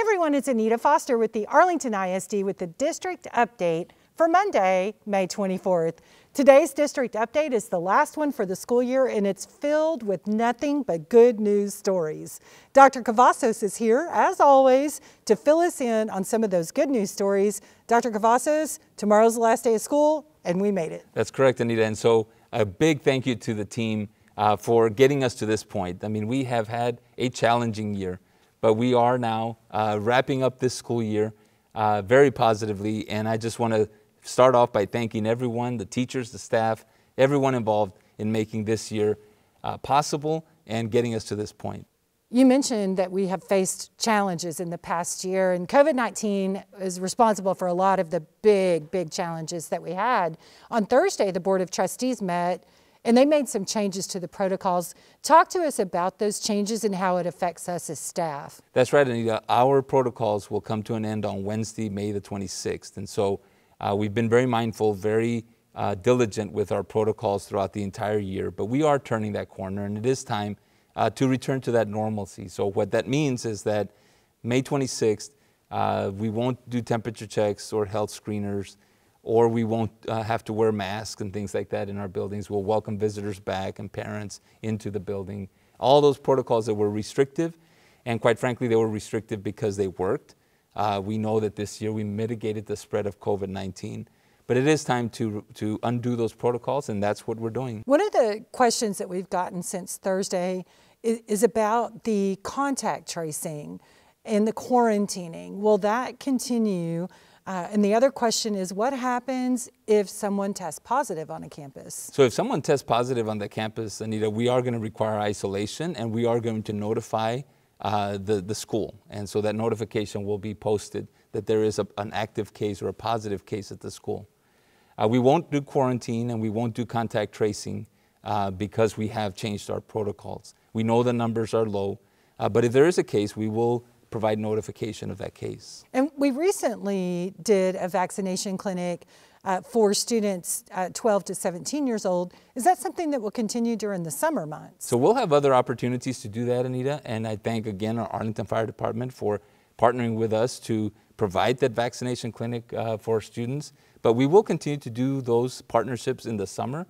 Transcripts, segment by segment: Hi everyone, it's Anita Foster with the Arlington ISD with the district update for Monday, May 24th. Today's district update is the last one for the school year and it's filled with nothing but good news stories. Dr. Cavazos is here, as always, to fill us in on some of those good news stories. Dr. Cavazos, tomorrow's the last day of school and we made it. That's correct, Anita, and so a big thank you to the team for getting us to this point. I mean, we have had a challenging year, but we are now wrapping up this school year very positively. And I just want to start off by thanking everyone, the teachers, the staff, everyone involved in making this year possible and getting us to this point. You mentioned that we have faced challenges in the past year, and COVID-19 is responsible for a lot of the big challenges that we had. On Thursday, the Board of Trustees met and they made some changes to the protocols. Talk to us about those changes and how it affects us as staff. That's right, Anita. Our protocols will come to an end on Wednesday, May the 26th. And so we've been very mindful, very diligent with our protocols throughout the entire year. But we are turning that corner, and it is time to return to that normalcy. So what that means is that May 26th, we won't do temperature checks or health screeners, or we won't have to wear masks and things like that in our buildings. We'll welcome visitors back and parents into the building. All those protocols that were restrictive, and quite frankly, they were restrictive because they worked. We know that this year we mitigated the spread of COVID-19, but it is time to undo those protocols, and that's what we're doing. One of the questions that we've gotten since Thursday is about the contact tracing and the quarantining. Will that continue? And the other question is, what happens if someone tests positive on a campus? So if someone tests positive on the campus, Anita, we are going to require isolation, and we are going to notify the school. And so that notification will be posted that there is an active case or a positive case at the school. We won't do quarantine and we won't do contact tracing because we have changed our protocols. We know the numbers are low, but if there is a case, we will provide notification of that case. And we recently did a vaccination clinic for students 12 to 17 years old. Is that something that will continue during the summer months? So we'll have other opportunities to do that, Anita, and I thank again our Arlington Fire Department for partnering with us to provide that vaccination clinic for students. But we will continue to do those partnerships in the summer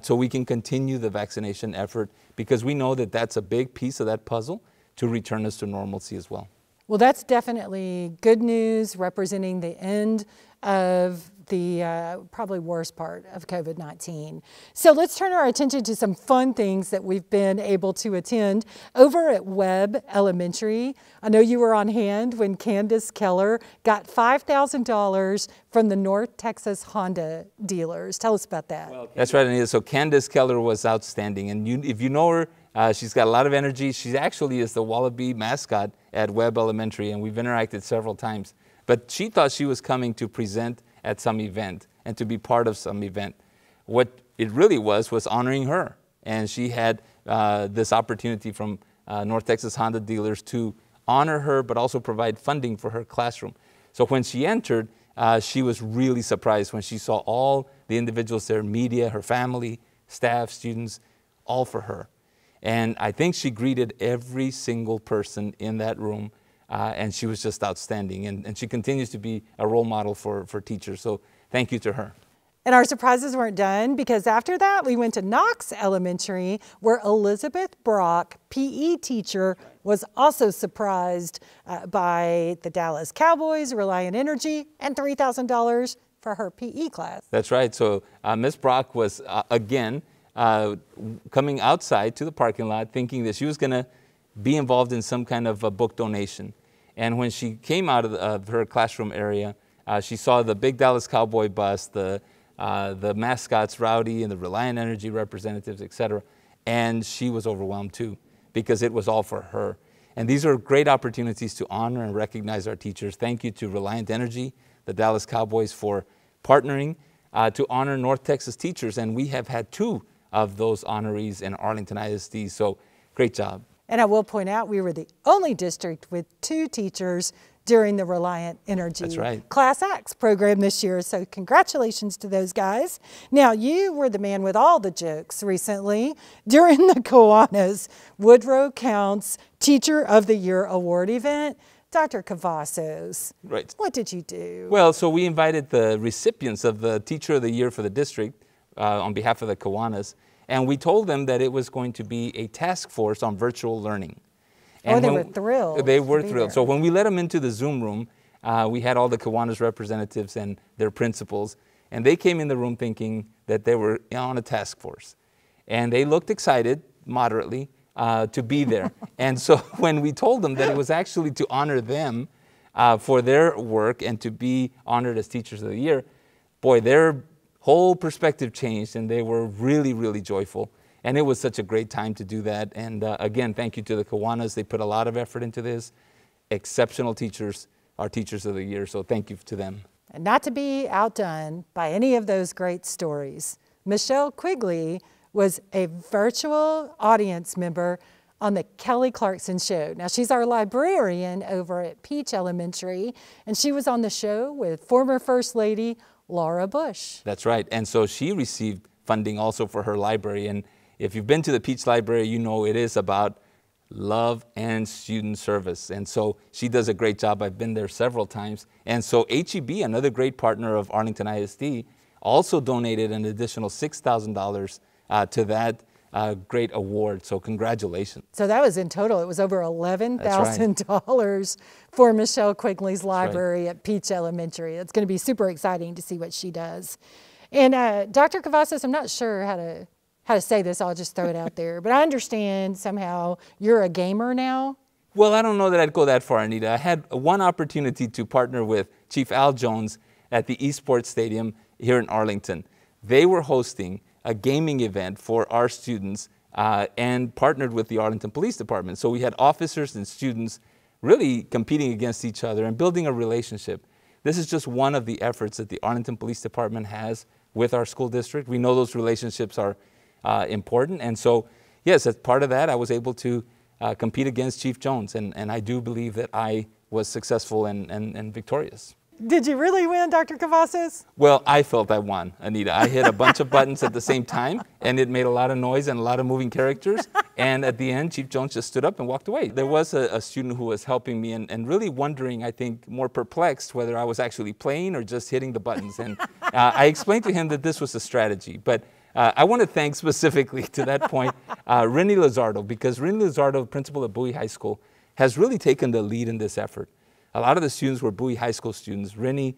so we can continue the vaccination effort, because we know that that's a big piece of that puzzle to return us to normalcy as well. Well, that's definitely good news, representing the end of the probably worst part of COVID-19. So let's turn our attention to some fun things that we've been able to attend. Over at Webb Elementary, I know you were on hand when Candace Keller got $5,000 from the North Texas Honda dealers. Tell us about that. Well, that's right, Anita. So Candace Keller was outstanding. And if you know her, she's got a lot of energy. She actually is the Wallaby mascot at Webb Elementary, and we've interacted several times. But she thought she was coming to present at some event and to be part of some event. What it really was honoring her. And she had this opportunity from North Texas Honda dealers to honor her, but also provide funding for her classroom. So when she entered, she was really surprised when she saw all the individuals there, media, her family, staff, students, all for her. And I think she greeted every single person in that room, and she was just outstanding. And she continues to be a role model for teachers, so thank you to her. And our surprises weren't done, because after that, we went to Knox Elementary, where Elizabeth Brock, PE teacher, was also surprised by the Dallas Cowboys, Reliant Energy, and $3,000 for her PE class. That's right, so Ms. Brock was, again, coming outside to the parking lot thinking that she was going to be involved in some kind of a book donation. And when she came out of her classroom area, she saw the big Dallas Cowboy bus, the mascots Rowdy and the Reliant Energy representatives, etc. And she was overwhelmed too, because it was all for her. And these are great opportunities to honor and recognize our teachers. Thank you to Reliant Energy, the Dallas Cowboys, for partnering to honor North Texas teachers. And we have had two of those honorees in Arlington ISD, so great job. And I will point out, we were the only district with two teachers during the Reliant Energy Class Acts program this year, so congratulations to those guys. Now, you were the man with all the jokes recently during the Kiwanis Woodrow Counts Teacher of the Year Award event. Dr. Cavazos, right. What did you do? Well, so we invited the recipients of the Teacher of the Year for the district on behalf of the Kiwanis, and we told them that it was going to be a task force on virtual learning. And they were thrilled. They were thrilled. So when we let them into the Zoom room, we had all the Kiwanis representatives and their principals, and they came in the room thinking that they were on a task force. And they looked excited, moderately, to be there. And so when we told them that it was actually to honor them for their work and to be honored as Teachers of the Year, boy, their whole perspective changed and they were really, really joyful. And it was such a great time to do that. And again, thank you to the Kiwanis. They put a lot of effort into this. Exceptional teachers are Teachers of the Year, so thank you to them. And not to be outdone by any of those great stories, Michelle Quigley was a virtual audience member on the Kelly Clarkson show. Now she's our librarian over at Peach Elementary, and she was on the show with former First Lady Laura Bush. That's right, and so she received funding also for her library, and if you've been to the Peach Library, you know it is about love and student service, and so she does a great job. I've been there several times, and so HEB, another great partner of Arlington ISD, also donated an additional $6,000 to that great award, so congratulations. So that was in total, it was over $11,000 for Michelle Quigley's library at Peach Elementary. It's gonna be super exciting to see what she does. And Dr. Cavazos, I'm not sure how to say this, I'll just throw it out there, but I understand somehow you're a gamer now? Well, I don't know that I'd go that far, Anita. I had one opportunity to partner with Chief Al Jones at the Esports Stadium here in Arlington. They were hosting a gaming event for our students and partnered with the Arlington Police Department. So we had officers and students really competing against each other and building a relationship. This is just one of the efforts that the Arlington Police Department has with our school district. We know those relationships are important. And so, yes, as part of that, I was able to compete against Chief Jones. And I do believe that I was successful and victorious. Did you really win, Dr. Cavazos? Well, I felt I won, Anita. I hit a bunch of buttons at the same time, and it made a lot of noise and a lot of moving characters. And at the end, Chief Jones just stood up and walked away. There was a student who was helping me and really wondering, I think, more perplexed whether I was actually playing or just hitting the buttons. And I explained to him that this was a strategy. But I want to thank specifically to that point Rene Lizardo, because Rene Lizardo, principal of Bowie High School, has really taken the lead in this effort. A lot of the students were Bowie High School students. Rene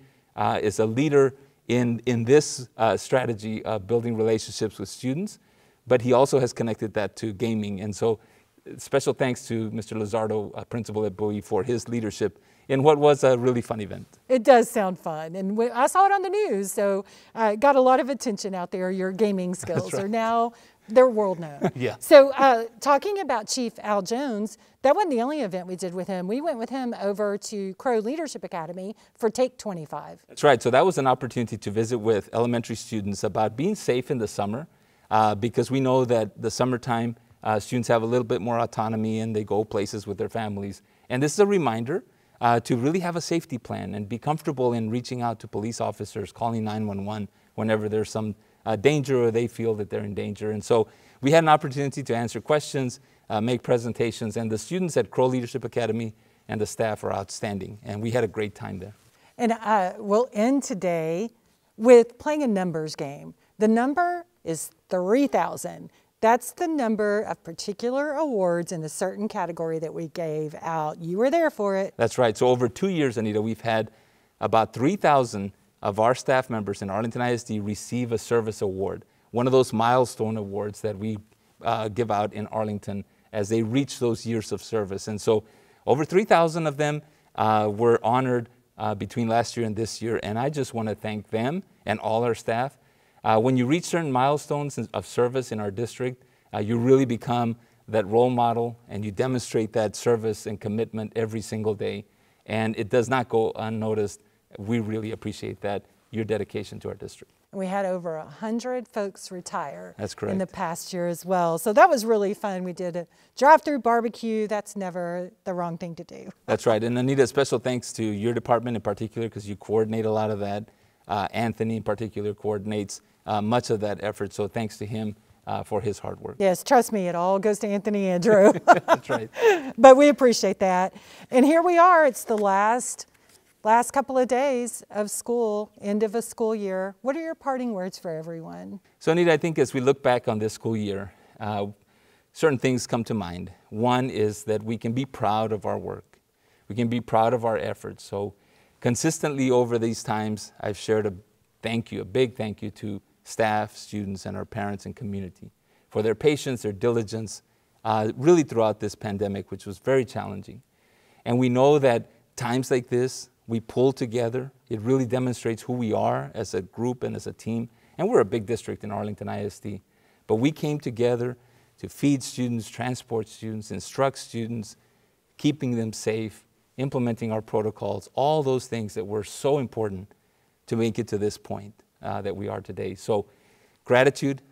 is a leader in this strategy of building relationships with students, but he also has connected that to gaming. And so special thanks to Mr. Lizardo, principal at Bowie, for his leadership in what was a really fun event. It does sound fun. And I saw it on the news, so it got a lot of attention out there. Your gaming skills are now, they're world known. Yeah. So talking about Chief Al Jones, that wasn't the only event we did with him. We went with him over to Crow Leadership Academy for Take 25. That's right. So that was an opportunity to visit with elementary students about being safe in the summer because we know that the summertime students have a little bit more autonomy and they go places with their families. And this is a reminder to really have a safety plan and be comfortable in reaching out to police officers, calling 911 whenever there's some danger or they feel that they're in danger. And so we had an opportunity to answer questions, make presentations, and the students at Crow Leadership Academy and the staff are outstanding. And we had a great time there. And we'll end today with playing a numbers game. The number is 3,000. That's the number of particular awards in a certain category that we gave out. You were there for it. That's right. So over 2 years, Anita, we've had about 3,000 of our staff members in Arlington ISD receive a service award, one of those milestone awards that we give out in Arlington as they reach those years of service. And so over 3,000 of them were honored between last year and this year. And I just want to thank them and all our staff. When you reach certain milestones of service in our district, you really become that role model and you demonstrate that service and commitment every single day. And it does not go unnoticed. We really appreciate that, your dedication to our district. We had over 100 folks retire in the past year as well. So that was really fun. We did a drive-through barbecue. That's never the wrong thing to do. That's right. And Anita, special thanks to your department in particular because you coordinate a lot of that. Anthony in particular coordinates much of that effort. So thanks to him for his hard work. Yes, trust me, it all goes to Anthony Andrew. That's right. But we appreciate that. And here we are, it's the last couple of days of school, end of a school year. What are your parting words for everyone? So Anita, I think as we look back on this school year, certain things come to mind. One is that we can be proud of our work. We can be proud of our efforts. So consistently over these times, I've shared a thank you, a big thank you to staff, students, and our parents and community for their patience, their diligence, really throughout this pandemic, which was very challenging. And we know that times like this, we pull together. It really demonstrates who we are as a group and as a team. And we're a big district in Arlington ISD. But we came together to feed students, transport students, instruct students, keeping them safe, implementing our protocols, all those things that were so important to make it to this point that we are today. So gratitude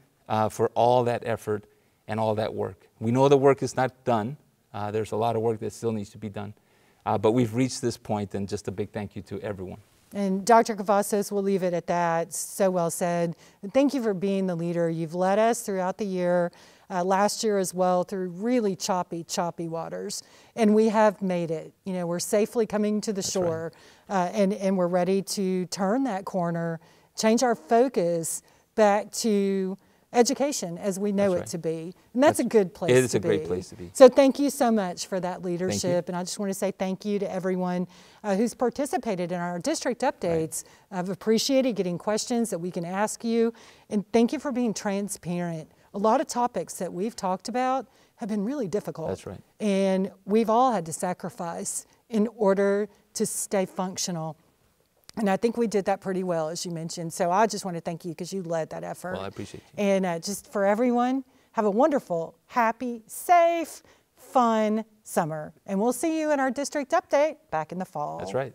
for all that effort and all that work. We know the work is not done. There's a lot of work that still needs to be done. But we've reached this point, and just a big thank you to everyone. And Dr. Cavazos, we'll leave it at that. So well said. And thank you for being the leader. You've led us throughout the year, last year as well, through really choppy waters. And we have made it. You know, we're safely coming to the shore. Right. And we're ready to turn that corner, change our focus back to education as we know it to be. And that's a good place to be. It is a great place to be. So thank you so much for that leadership. And I just want to say thank you to everyone who's participated in our district updates. Right. I've appreciated getting questions that we can ask you. And thank you for being transparent. A lot of topics that we've talked about have been really difficult. That's right. And we've all had to sacrifice in order to stay functional. And I think we did that pretty well, as you mentioned. So I just want to thank you because you led that effort. Well, I appreciate you. And just for everyone, have a wonderful, happy, safe, fun summer. And we'll see you in our district update back in the fall. That's right.